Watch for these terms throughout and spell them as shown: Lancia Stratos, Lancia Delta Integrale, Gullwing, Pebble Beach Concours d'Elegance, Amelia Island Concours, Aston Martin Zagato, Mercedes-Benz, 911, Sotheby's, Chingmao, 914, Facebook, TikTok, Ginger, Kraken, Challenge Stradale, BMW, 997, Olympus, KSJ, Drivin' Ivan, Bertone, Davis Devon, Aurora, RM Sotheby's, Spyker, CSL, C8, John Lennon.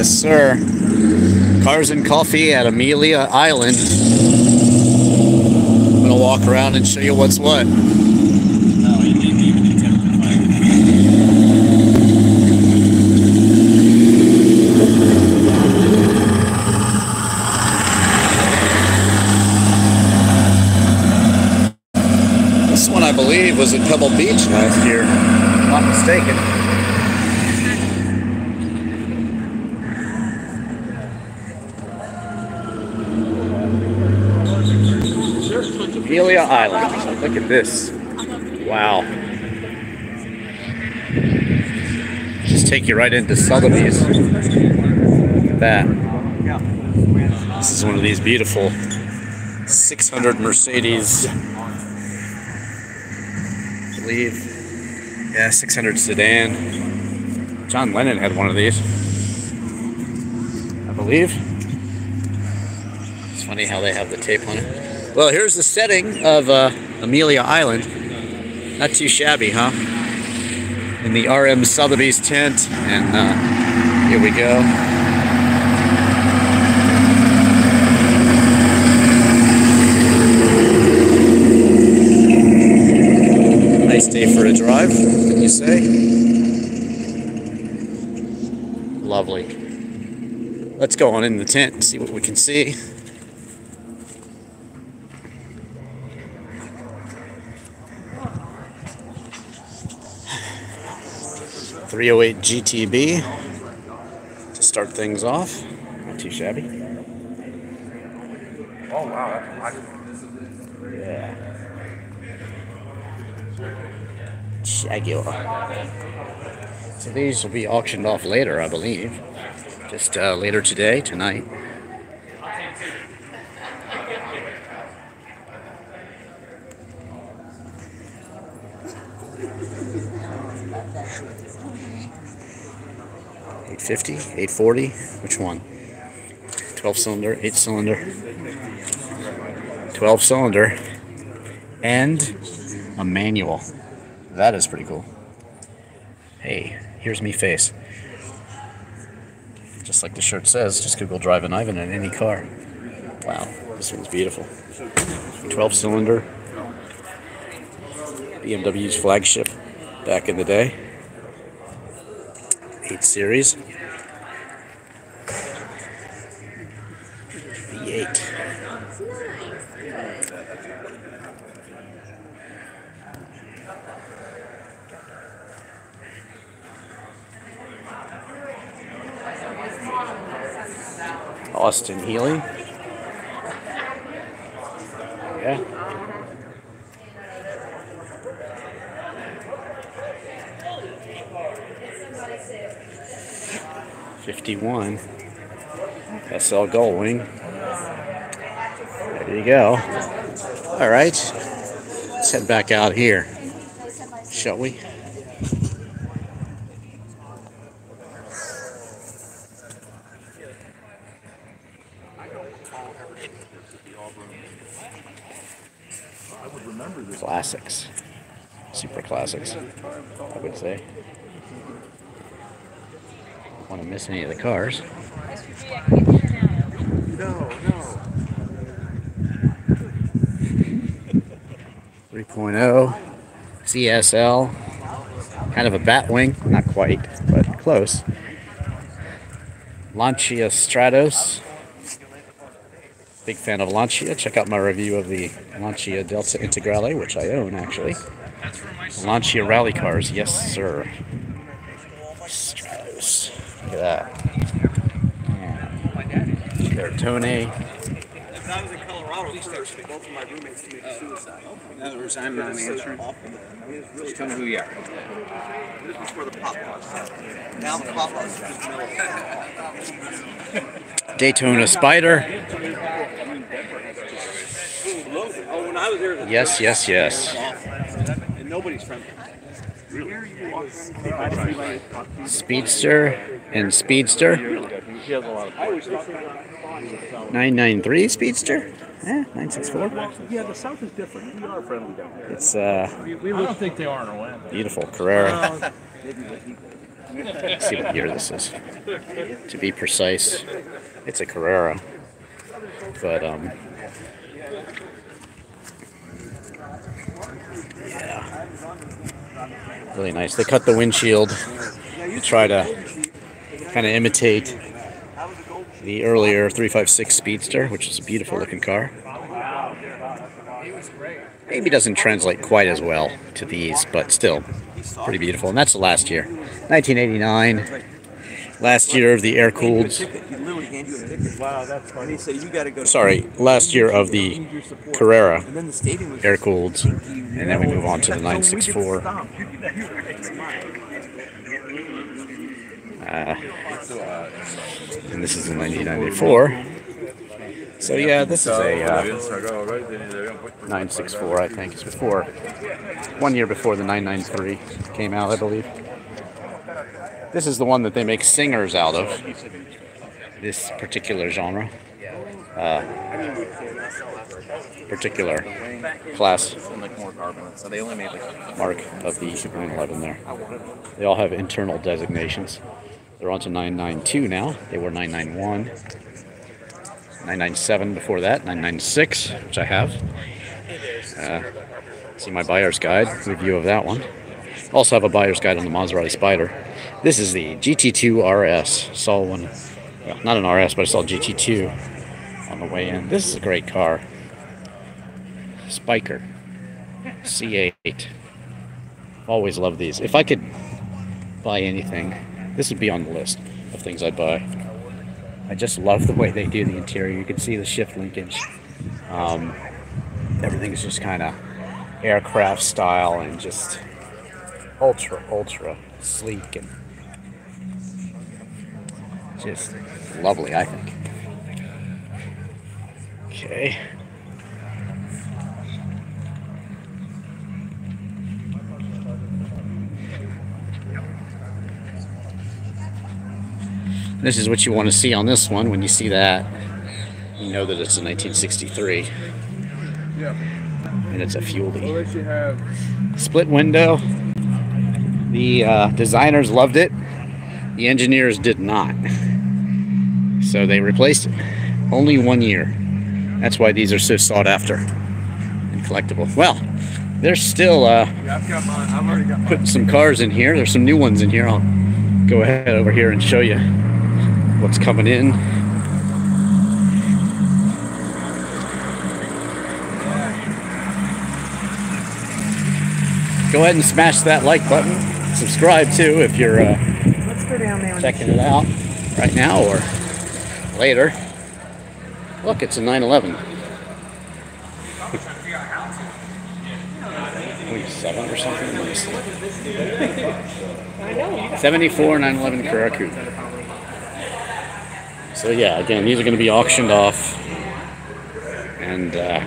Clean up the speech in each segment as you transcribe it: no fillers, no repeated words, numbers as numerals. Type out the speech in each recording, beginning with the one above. Yes, sir. Cars and coffee at Amelia Island. I'm gonna walk around and show you what's what. This one, I believe, was at Pebble Beach last year, if I'm not mistaken. Amelia Island. Look at this. Wow. Just take you right into Sotheby's. Look at that. This is one of these beautiful 600 Mercedes. I believe. Yeah, 600 sedan. John Lennon had one of these, I believe. It's funny how they have the tape on it. Well, here's the setting of Amelia Island. Not too shabby, huh? In the RM Sotheby's tent, and here we go. Nice day for a drive, wouldn't you say? Lovely. Let's go on in the tent and see what we can see. .308 GTB to start things off. Not too shabby. Oh wow, that's nice. Yeah. Jaguar. So these will be auctioned off later, I believe. Just later today, tonight. $50, 840, which one? 12-cylinder, 8-cylinder, 12-cylinder, and a manual. That is pretty cool. Hey, here's me face. Just like the shirt says, just Google Drivin' Ivan in any car. Wow, this one's beautiful. 12-cylinder, BMW's flagship back in the day. 8 Series. V8. Austin Healey. Yeah. '51 SL Gullwing. There you go. All right, let's head back out here, shall we? Classics, super classics, I would say. Don't want to miss any of the cars. No. 3.0 CSL, kind of a batwing, not quite, but close. Lancia Stratos. Big fan of Lancia. Check out my review of the Lancia Delta Integrale, which I own actually. Lancia rally cars, yes sir. Stratos. Look at that. Yeah. Bertone. If I was in Colorado first, both of my roommates committed suicide. In other words, I'm not answering. Just tell me who you are. This was for the Popeyes. Now the Popeyes are just melting. Daytona Spider. Yes. And nobody's friendly. Speedster and Speedster. 993 Speedster. Yeah, 964. Yeah, the South is different. We are friendly down here. It's I don't think they are in Orlando. Beautiful Carrera. Let's see what year this is. To be precise, it's a Carrera. But, yeah, really nice. They cut the windshield to try to kind of imitate the earlier 356 Speedster, which is a beautiful looking car. Maybe doesn't translate quite as well to these, but still pretty beautiful. And that's the last year, 1989. Last year of the air-cooled. Sorry, last year of the Carrera air-cooled, and then we move on to the 964. And this is in 1994. So yeah, this is a 964, I think. It's before, 1 year before the 993 came out, I believe. This is the one that they make singers out of, this particular genre, particular class, mark of the 911 there. They all have internal designations. They're on to 992 now. They were 991. 997 before that, 996, which I have. See my buyer's guide, review of that one. Also have a buyer's guide on the Maserati Spider. This is the GT2 RS. Saw one, well, not an RS, but I saw GT2 on the way in. This is a great car. Spyker C8. Always love these. If I could buy anything, this would be on the list of things I'd buy. I just love the way they do the interior. You can see the shift linkage. Everything is just kind of aircraft style and just ultra, ultra sleek and just lovely, I think. Okay. This is what you want to see on this one. When you see that, you know that it's a 1963. Yeah. And it's a fuelie. Split window. The designers loved it. The engineers did not. So they replaced it. Only 1 year. That's why these are so sought after and collectible. Well, there's still putting some cars in here. There's some new ones in here. I'll go ahead over here and show you what's coming in. Go ahead and smash that like button. Subscribe too if you're checking it out right now or later. Look, it's a 911. Seven or something. I know. 74 911 Carrera Coupe. So yeah, again, these are going to be auctioned off, and yeah,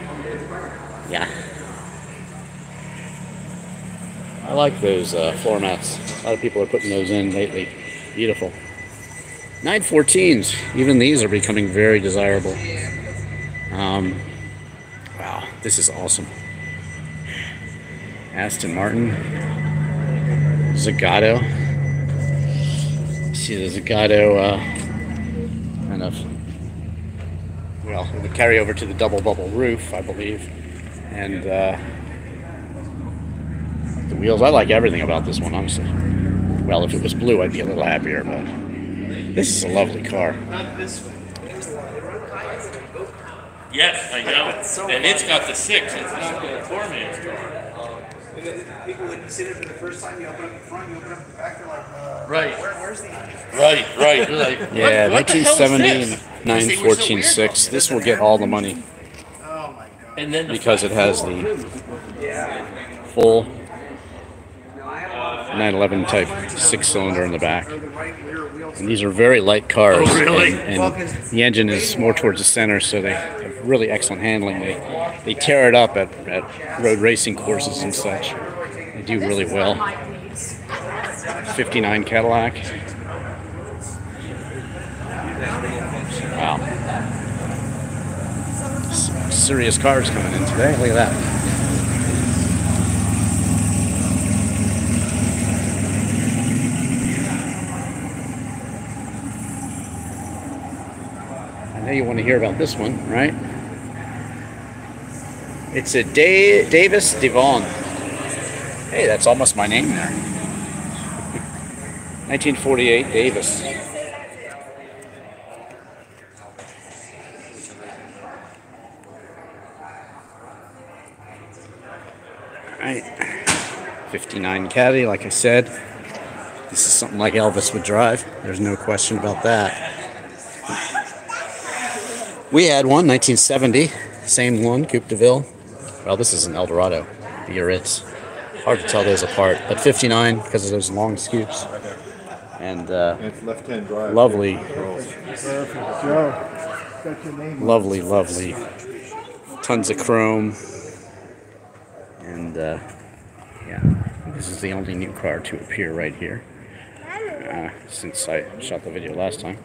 I like those floor mats. A lot of people are putting those in lately. Beautiful. 914s, even these are becoming very desirable. Wow, this is awesome. Aston Martin Zagato. See the Zagato. Well, it would carry over to the double bubble roof, I believe, and the wheels. I like everything about this one, honestly. Well, if it was blue, I'd be a little happier, but this is a lovely car. Yes, I know, and it's got the six. It's not the four-man's car. People would sit in for the first time. You open up the front, you open up the back. They're like, right. Where's the? Right. Like, yeah, 1970 914.6. This will get all the money. Oh my God. And then because it has the full 911 type 6-cylinder in the back. And these are very light cars. Oh, really? And the engine is more towards the center, so they have really excellent handling. They tear it up at road racing courses and such. They do really well. 59 Cadillac. Wow. Some serious cars coming in today. Look at that. I know you want to hear about this one, right? It's a Davis Devon. Hey, that's almost my name there. 1948 Davis. Alright. 59 Caddy, like I said. This is something like Elvis would drive. There's no question about that. We had one, 1970. Same one, Coupe de Ville. Well, this is an Eldorado. The Ritz. Hard to tell those apart, but 59 because of those long scoops. And it's left-hand drive. Lovely, lovely, lovely. Tons of chrome. And yeah, this is the only new car to appear right here since I shot the video last time.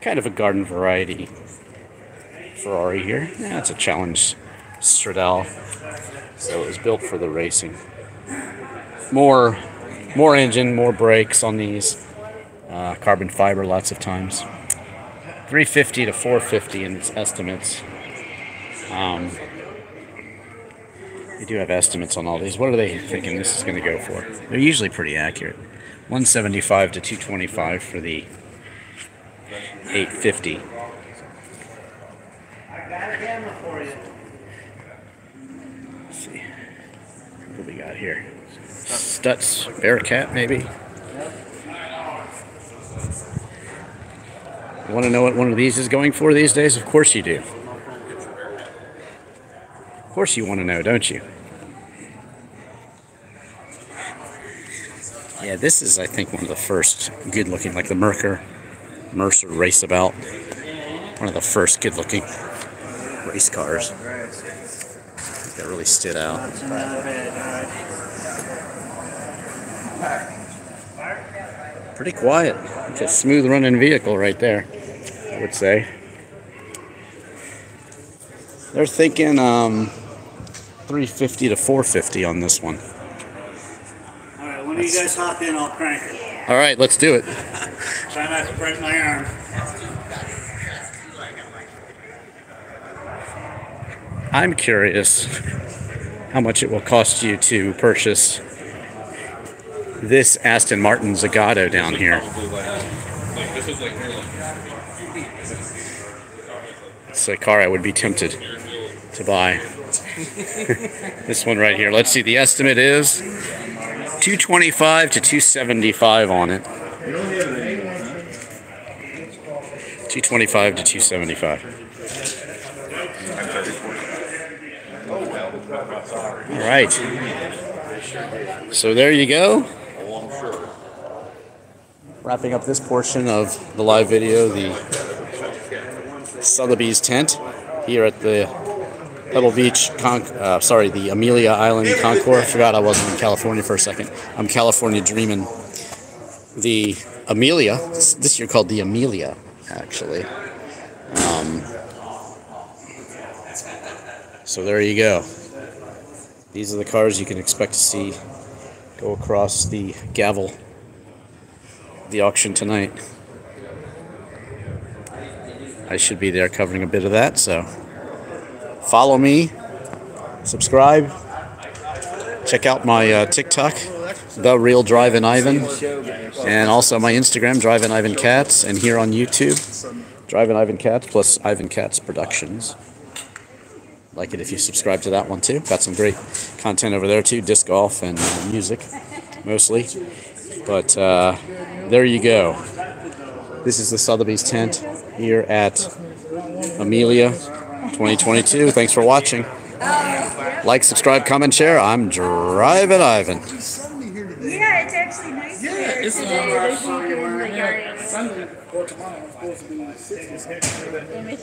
Kind of a garden variety Ferrari here. Yeah, it's a Challenge Stradale. So it was built for the racing. More engine, more brakes on these. Carbon fiber lots of times. 350 to 450 in its estimates. They do have estimates on all these. What are they thinking this is going to go for? They're usually pretty accurate. 175 to 225 for the 850. I got a camera for you. Let's see. What do we got here? Stutz Bearcat, maybe? You want to know what one of these is going for these days? Of course you do. Of course you want to know, don't you? Yeah, this is, I think, one of the first good-looking, like the Mercer raceabout. One of the first good-looking race cars. That really stood out. Pretty quiet. It's a smooth running vehicle right there, I would say. They're thinking 350 to 450 on this one. All right, when you guys hop in, I'll crank it. All right, let's do it. Try not to break my arm. I'm curious how much it will cost you to purchase this Aston Martin Zagato down here. It's a car I would be tempted to buy. This one right here. Let's see. The estimate is 225 to 275 on it. 225 to 275. All right, so there you go. Wrapping up this portion of the live video, the Sotheby's tent here at the Pebble Beach, the Amelia Island Concours. I forgot I wasn't in California for a second. I'm California dreaming. The Amelia, this year called the Amelia, actually. So there you go. These are the cars you can expect to see go across the gavel, the auction tonight. I should be there covering a bit of that, so follow me, subscribe, check out my TikTok, The Real Drivin' Ivan, and also my Instagram, Drivin' Ivan Katz, and here on YouTube, Drivin' Ivan Katz plus Ivan Katz Productions. Like it if you subscribe to that one too. Got some great content over there too, disc golf and music mostly. But there you go. This is the Sotheby's tent here at Amelia 2022. Thanks for watching. Like, subscribe, comment, share. I'm Drivin' Ivan. Yeah, it's actually nice here today.